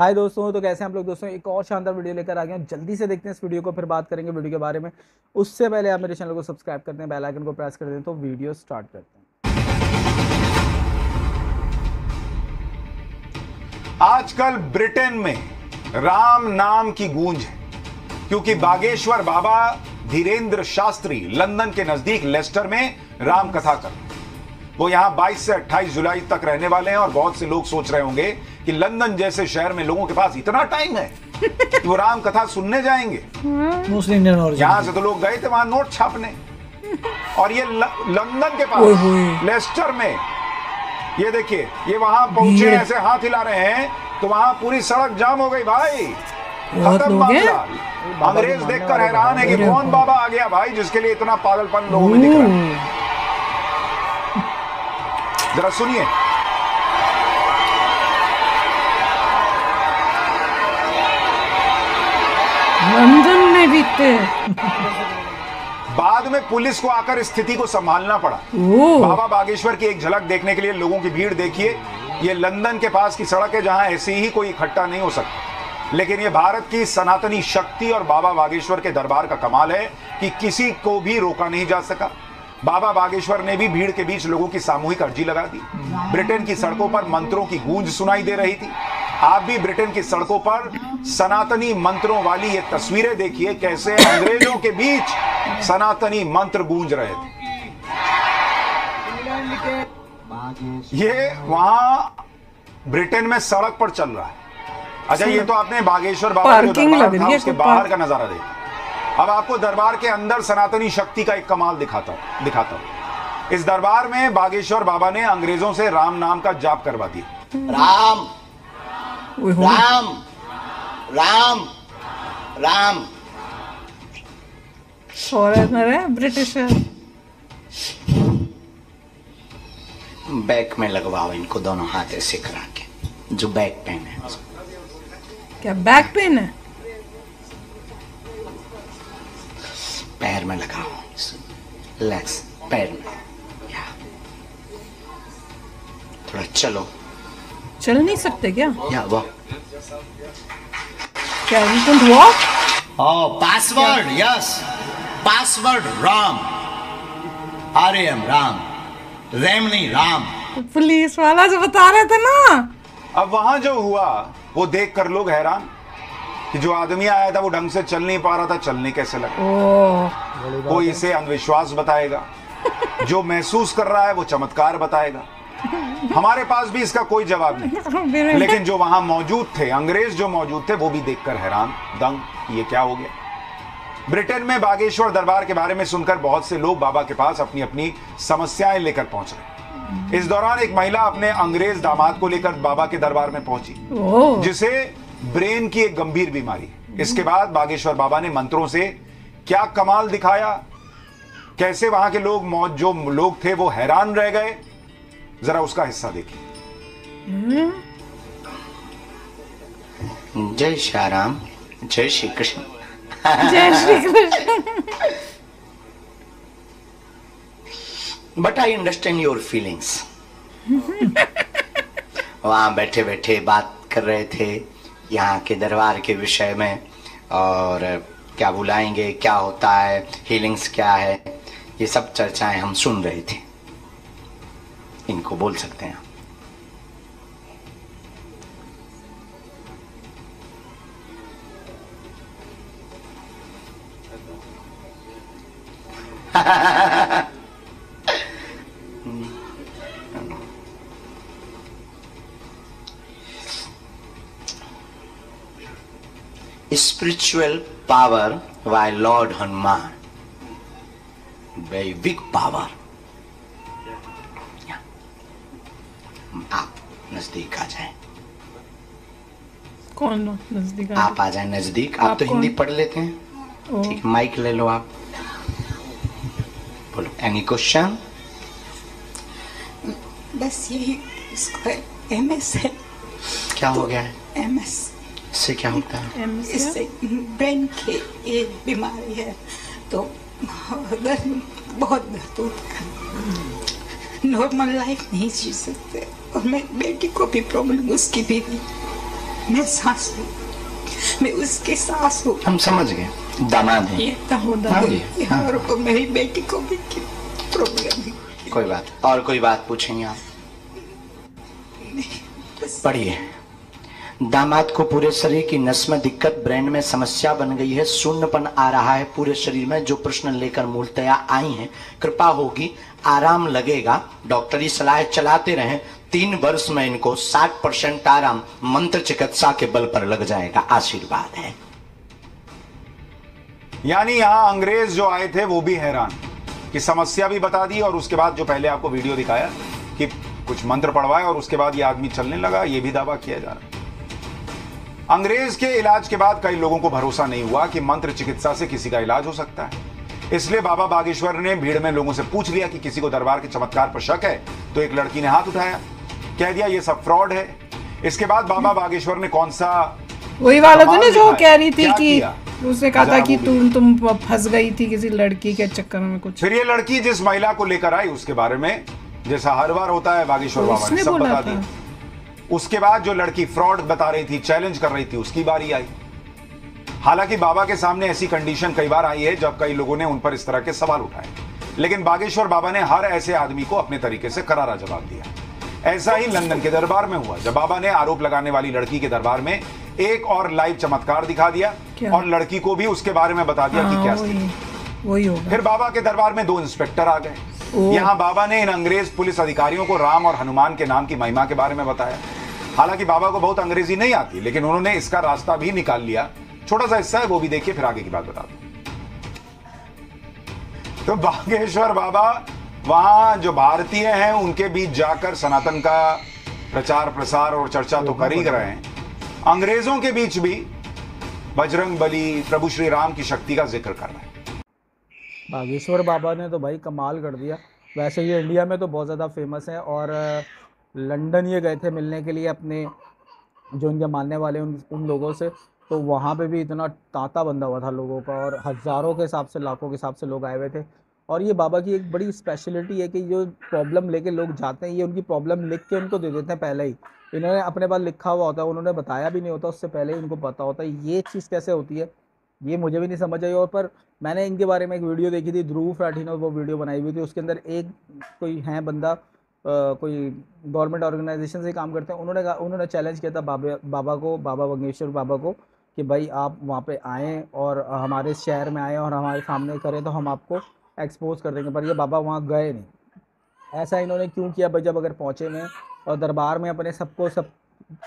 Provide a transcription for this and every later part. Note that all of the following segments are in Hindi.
हाय दोस्तों, तो कैसे हैं आप लोग। दोस्तों एक और शानदार वीडियो लेकर आ गया हूँ। जल्दी से देखते हैं इस वीडियो को, फिर बात करेंगे वीडियो के बारे में। उससे पहले आप मेरे चैनल को सब्सक्राइब करते हैं, बेल आइकन को प्रेस कर दें, तो वीडियो स्टार्ट करते हैं। आजकल ब्रिटेन में राम नाम की गूंज है, क्योंकि बागेश्वर बाबा धीरेन्द्र शास्त्री लंदन के नजदीक लेस्टर में राम कथा कर, वो यहां 22 से 28 जुलाई तक रहने वाले हैं। और बहुत से लोग सोच रहे होंगे कि लंदन जैसे शहर में लोगों के पास इतना टाइम है कि वो राम कथा सुनने जाएंगे। यहां से तो लोग गए थे वहां नोट छापने, और ये लंदन के पास लेस्टर में, ये देखिए, ये वहां पहुंचे, ऐसे हाथ हिला रहे हैं तो वहां पूरी सड़क जाम हो गई। भाई खत्म मामला। अंग्रेज देखकर हैरान है कि कौन बाबा आ गया भाई जिसके लिए इतना पागलपन लोगों में दिख रहा है। जरा सुनिए। लंदन में बीते बाद में पुलिस को आकर स्थिति को संभालना पड़ा। बाबा बागेश्वर की एक झलक देखने के लिए लोगों की भीड़ देखिए। ये लंदन के पास की सड़क है जहां ऐसे ही कोई इकट्ठा नहीं हो सकता, लेकिन ये भारत की सनातनी शक्ति और बाबा बागेश्वर के दरबार का कमाल है कि किसी को भी रोका नहीं जा सका। बाबा बागेश्वर ने भी भीड़ के बीच लोगों की सामूहिक अर्जी लगा दी। ब्रिटेन की सड़कों पर मंत्रों की गूंज सुनाई दे रही थी। आप भी ब्रिटेन की सड़कों पर सनातनी मंत्रों वाली ये तस्वीरें देखिए, कैसे अंग्रेजों के बीच सनातनी मंत्र गूंज रहे थे। ये वहां ब्रिटेन में सड़क पर चल रहा है। अच्छा, ये तो आपने बागेश्वर बाबा के दरबार था, उसके बाहर का नजारा देखा। अब आपको दरबार के अंदर सनातनी शक्ति का एक कमाल दिखाता हूं। इस दरबार में बागेश्वर बाबा ने अंग्रेजों से राम नाम का जाप करवा दिया। राम राम राम राम। ब्रिटिश बैक में लगवाओ इनको, दोनों हाथ ऐसे करा के। जो बैक पेन है, क्या बैक पेन है? पैर में लगाओ, लेग्स पैर में, या थोड़ा चलो। चल नहीं सकते क्या? या walk. Password, yes password Ram, RM Ram, रेमनी राम। पुलिस वाला जो बता रहे थे ना। अब वहां जो हुआ वो देखकर लोग हैरान कि जो आदमी आया था वो ढंग से चल नहीं पा रहा था, चलने कैसे लगा। कोई इसे अंधविश्वास बताएगा, जो महसूस कर रहा है वो चमत्कार बताएगा। हमारे पास भी इसका कोई जवाब नहीं। लेकिन जो वहां मौजूद थे, अंग्रेज जो मौजूद थे, वो भी देखकर हैरान, दंग, ये क्या हो गया। ब्रिटेन में बागेश्वर दरबार के बारे में सुनकर बहुत से लोग बाबा के पास अपनी अपनी समस्याएं लेकर पहुंच रहे। इस दौरान एक महिला अपने अंग्रेज दामाद को लेकर बाबा के दरबार में पहुंची, जिसे ब्रेन की एक गंभीर बीमारी। इसके बाद बागेश्वर बाबा ने मंत्रों से क्या कमाल दिखाया, कैसे वहां के लोग, जो लोग थे वो हैरान रह गए। जरा उसका हिस्सा देखिए। जय श्री राम, जय श्री कृष्ण, जय Shri Krishna. But I understand your feelings. वहां बैठे बैठे बात कर रहे थे यहाँ के दरबार के विषय में, और क्या बुलाएंगे, क्या होता है, हीलिंग्स क्या है, ये सब चर्चाएं हम सुन रहे थे। इनको बोल सकते हैं। Spiritual power by Lord Hanuman, very big power. Yeah. आप नजदीक आ जाएं। कौन नजदीक? आप आ जाएं नजदीक। आप तो हिंदी पढ़ लेते हैं, ठीक? माइक ले लो आप, बोलो। Any question? बस यही, इसको MS है। क्या तो हो गया है? MS से क्या होता है? इससे ब्रेन की एक बीमारी है, तो दर्द, बहुत दर्द होता है, नॉर्मल लाइफ नहीं जी सकते। और मेरी बेटी को भी प्रॉब्लम, उसकी भी नहीं। मैं सास हूँ, मैं उसकी सास हूँ। हम समझ गए, दामाद हैं। ये दामाद है। हाँ। और मेरी बेटी को भी प्रॉब्लम है। कोई बात, और कोई बात पूछेंगे आप? पढ़िए। दामाद को पूरे शरीर की नस में दिक्कत, ब्रेन में समस्या बन गई है, शून्यपन आ रहा है पूरे शरीर में। जो प्रश्न लेकर मूलतया आई हैं, कृपा होगी, आराम लगेगा। डॉक्टरी सलाह चलाते रहें, 3 वर्ष में इनको 60% आराम मंत्र चिकित्सा के बल पर लग जाएगा। आशीर्वाद है। यानी यहाँ अंग्रेज जो आए थे वो भी हैरान कि समस्या भी बता दी, और उसके बाद जो पहले आपको वीडियो दिखाया कि कुछ मंत्र पढ़वाए और उसके बाद ये आदमी चलने लगा, ये भी दावा किया जा रहा। अंग्रेज के इलाज के बाद कई लोगों को भरोसा नहीं हुआ कि मंत्र चिकित्सा से किसी का इलाज हो सकता है, इसलिए बाबा बागेश्वर ने भीड़ में लोगों से पूछ लिया कि किसी को दरबार के चमत्कार पर शक है, तो एक लड़की ने हाथ उठाया, कह दिया ये सब फ्रॉड है। इसके बाद बाबा बागेश्वर ने कौन सा वही वाला तो नहीं जो कह रही थी कि उसने कहा था कि तुम फंस गई थी किसी लड़की के चक्कर में कुछ। फिर ये लड़की जिस महिला को लेकर आई उसके बारे में, जैसा हर बार होता है, बागेश्वर बाबा ने सब बता दिया। उसके बाद जो लड़की फ्रॉड बता रही थी, चैलेंज कर रही थी, उसकी बारी आई। हालांकि बाबा के सामने ऐसी कंडीशन कई बार आई है जब कई लोगों ने उन पर इस तरह के सवाल उठाए, लेकिन बागेश्वर बाबा ने हर ऐसे आदमी को अपने तरीके से करारा जवाब दिया। ऐसा ही लंदन के दरबार में हुआ, जब बाबा ने आरोप लगाने वाली लड़की के दरबार में एक और लाइव चमत्कार दिखा दिया और लड़की को भी उसके बारे में बता दिया कि क्या वही होगा। फिर बाबा के दरबार में 2 इंस्पेक्टर आ गए। यहाँ बाबा ने इन अंग्रेज पुलिस अधिकारियों को राम और हनुमान के नाम की महिमा के बारे में बताया। हालांकि बाबा को बहुत अंग्रेजी नहीं आती, लेकिन उन्होंने इसका रास्ता भी निकाल लिया। छोटा सा हिस्सा है, वो भी देखिए, फिर आगे की बात बता दो। तो बागेश्वर बाबा वहां जो भारतीय हैं उनके बीच जाकर सनातन का प्रचार प्रसार और चर्चा तो कर ही रहे हैं, अंग्रेजों के बीच भी बजरंग बली, प्रभु श्री राम की शक्ति का जिक्र कर रहे हैं। बागेश्वर बाबा ने तो भाई कमाल कर दिया। वैसे ये इंडिया में तो बहुत ज्यादा फेमस है, और लंदन ये गए थे मिलने के लिए अपने जो उनके मानने वाले उन लोगों से, तो वहाँ पे भी इतना तांता बंधा हुआ था लोगों का, और हज़ारों के हिसाब से, लाखों के हिसाब से लोग आए हुए थे। और ये बाबा की एक बड़ी स्पेशलिटी है कि जो प्रॉब्लम लेके लोग जाते हैं, ये उनकी प्रॉब्लम लिख के उनको दे देते हैं पहले ही। इन्होंने अपने पास लिखा हुआ होता है, उन्होंने बताया भी नहीं होता, उससे पहले ही उनको पता होता है। ये चीज़ कैसे होती है ये मुझे भी नहीं समझ आई। और पर मैंने इनके बारे में एक वीडियो देखी थी, ध्रुव राठी ने वो वीडियो बनाई हुई थी, उसके अंदर एक कोई है बंदा, कोई गवर्नमेंट ऑर्गेनाइजेशन से काम करते हैं, उन्होंने चैलेंज किया था बाबा बागेश्वर बाबा को कि भाई आप वहाँ पे आएँ और हमारे शहर में आएँ और हमारे सामने करें तो हम आपको एक्सपोज कर देंगे। पर ये बाबा वहाँ गए नहीं। ऐसा इन्होंने क्यों किया भाई, जब अगर पहुँचे में और दरबार में अपने सबको सब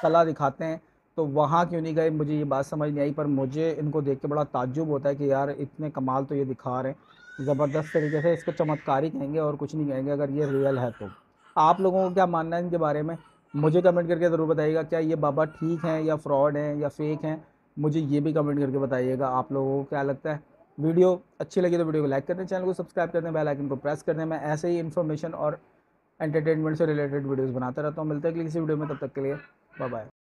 कला दिखाते हैं, तो वहाँ क्यों नहीं गए? मुझे ये बात समझ नहीं आई। पर मुझे इनको देख के बड़ा ताज्जुब होता है कि यार इतने कमाल तो ये दिखा रहे हैं, ज़बरदस्त तरीके से। इसको चमत्कारी कहेंगे और कुछ नहीं कहेंगे अगर ये रियल है तो। आप लोगों को क्या मानना है इनके बारे में, मुझे कमेंट करके ज़रूर बताइएगा। क्या ये बाबा ठीक हैं या फ्रॉड हैं या फेक हैं, मुझे ये भी कमेंट करके बताइएगा। आप लोगों को क्या लगता है? वीडियो अच्छी लगी तो वीडियो को लाइक कर दें, चैनल को सब्सक्राइब कर दें, बेल आइकन को प्रेस कर दें। मैं ऐसे ही इन्फॉर्मेशन और एंटरटेनमेंट से रिलेटेड वीडियोस बनाता रहता हूँ। मिलते हैं किसी वीडियो में, तब तक के लिए बाय बाय।